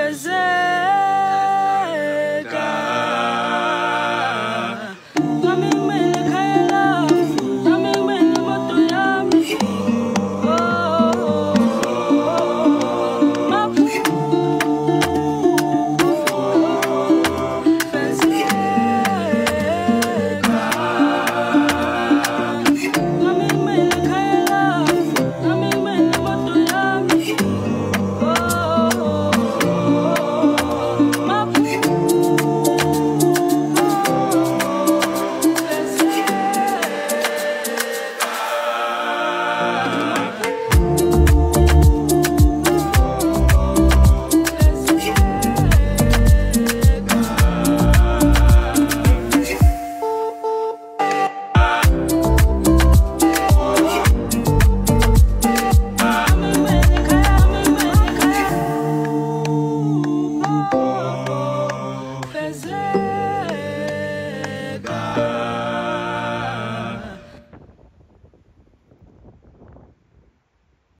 Is